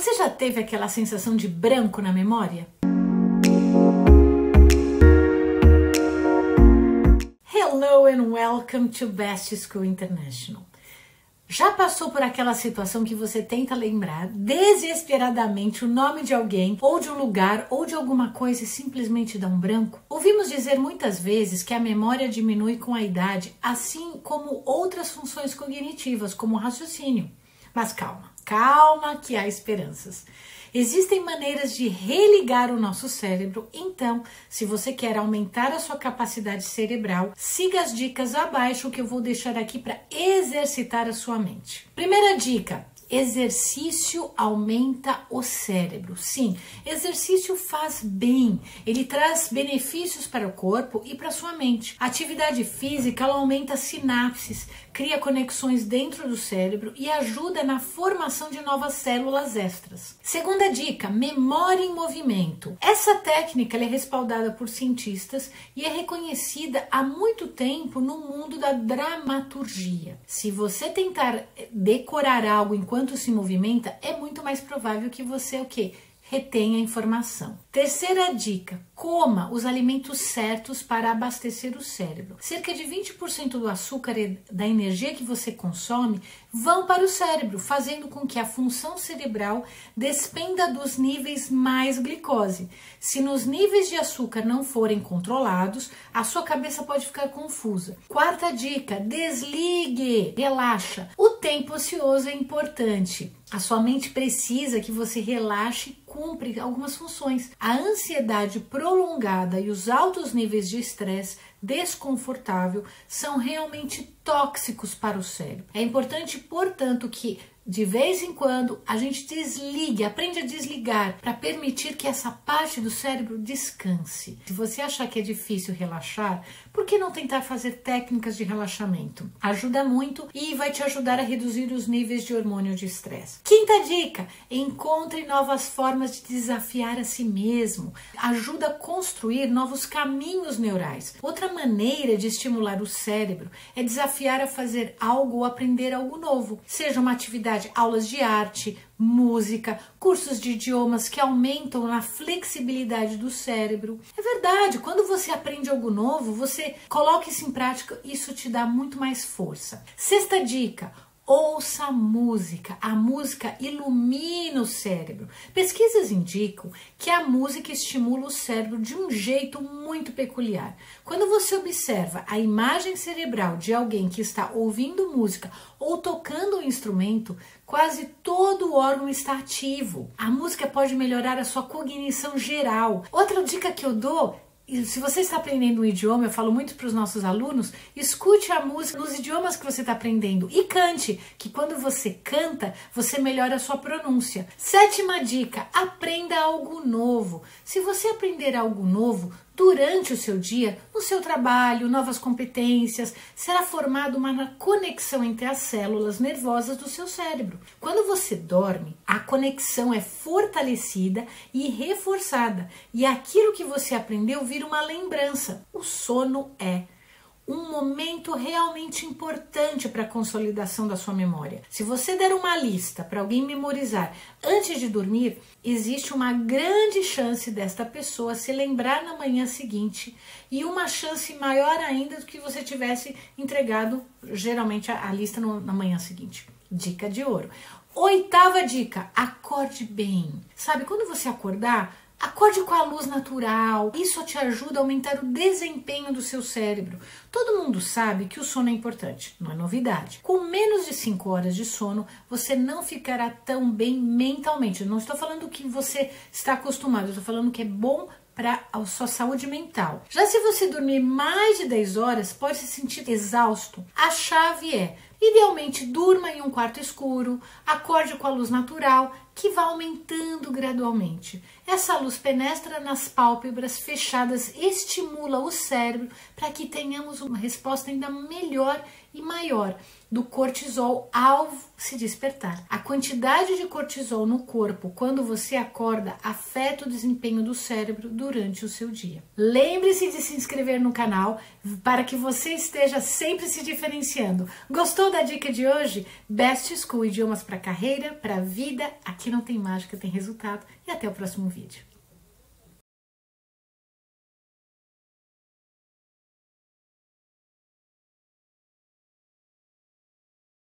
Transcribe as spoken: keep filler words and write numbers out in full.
Você já teve aquela sensação de branco na memória? Hello and welcome to Best School International. Já passou por aquela situação que você tenta lembrar desesperadamente o nome de alguém, ou de um lugar, ou de alguma coisa e simplesmente dá um branco? Ouvimos dizer muitas vezes que a memória diminui com a idade, assim como outras funções cognitivas, como o raciocínio. Mas calma, calma que há esperanças. Existem maneiras de religar o nosso cérebro, então, se você quer aumentar a sua capacidade cerebral, siga as dicas abaixo que eu vou deixar aqui para exercitar a sua mente. Primeira dica: exercício aumenta o cérebro. Sim, exercício faz bem, ele traz benefícios para o corpo e para a sua mente. A atividade física ela aumenta sinapses, cria conexões dentro do cérebro e ajuda na formação de novas células extras. Segunda dica, memória em movimento. Essa técnica ela é respaldada por cientistas e é reconhecida há muito tempo no mundo da dramaturgia. Se você tentar decorar algo enquanto Quanto se movimenta, é muito mais provável que você o quê? Retenha a informação. Terceira dica, coma os alimentos certos para abastecer o cérebro. Cerca de vinte por cento do açúcar e da energia que você consome vão para o cérebro, fazendo com que a função cerebral despenda dos níveis mais glicose. Se nos níveis de açúcar não forem controlados, a sua cabeça pode ficar confusa. Quarta dica, desligue, relaxa. O tempo ocioso é importante. A sua mente precisa que você relaxe e cumpra algumas funções. A ansiedade prolongada e os altos níveis de estresse desconfortável são realmente tóxicos para o cérebro. É importante, portanto, que de vez em quando a gente desligue, aprende a desligar para permitir que essa parte do cérebro descanse. Se você achar que é difícil relaxar, por que não tentar fazer técnicas de relaxamento? Ajuda muito e vai te ajudar a reduzir os níveis de hormônio de estresse. Quinta dica, encontre novas formas de desafiar a si mesmo. Ajuda a construir novos caminhos neurais. Outra maneira de estimular o cérebro é desafiar a fazer algo ou aprender algo novo, seja uma atividade aulas de arte, música, cursos de idiomas que aumentam a flexibilidade do cérebro. É verdade, quando você aprende algo novo, você coloca isso em prática, isso te dá muito mais força. Sexta dica, ouça música. A música ilumina o cérebro. Pesquisas indicam que a música estimula o cérebro de um jeito muito peculiar. Quando você observa a imagem cerebral de alguém que está ouvindo música ou tocando um instrumento, quase todo o órgão está ativo. A música pode melhorar a sua cognição geral. Outra dica que eu dou, se você está aprendendo um idioma, eu falo muito para os nossos alunos, escute a música nos idiomas que você está aprendendo e cante, que quando você canta, você melhora a sua pronúncia. Sétima dica, aprenda algo novo. Se você aprender algo novo durante o seu dia, no seu trabalho, novas competências, será formada uma conexão entre as células nervosas do seu cérebro. Quando você dorme, a conexão é fortalecida e reforçada, e aquilo que você aprendeu vira uma lembrança. O sono é um momento realmente importante para a consolidação da sua memória. Se você der uma lista para alguém memorizar antes de dormir, existe uma grande chance desta pessoa se lembrar na manhã seguinte e uma chance maior ainda do que você tivesse entregado geralmente a, a lista no, na manhã seguinte. Dica de ouro. Oitava dica, acorde bem. Sabe, quando você acordar, acorde com a luz natural, isso te ajuda a aumentar o desempenho do seu cérebro. Todo mundo sabe que o sono é importante, não é novidade. Com menos de cinco horas de sono, você não ficará tão bem mentalmente. Eu não estou falando que você está acostumado, eu estou falando que é bom para a sua saúde mental. Já se você dormir mais de dez horas, pode se sentir exausto. A chave é, idealmente, durma em um quarto escuro, acorde com a luz natural, que vai aumentando gradualmente. Essa luz penetra nas pálpebras fechadas, estimula o cérebro para que tenhamos uma resposta ainda melhor e maior do cortisol ao se despertar. A quantidade de cortisol no corpo quando você acorda afeta o desempenho do cérebro durante o seu dia. Lembre-se de se inscrever no canal para que você esteja sempre se diferenciando. Gostou da dica de hoje? Best School, idiomas para carreira, para vida, aqui não tem mágica, tem resultado. E até o próximo vídeo.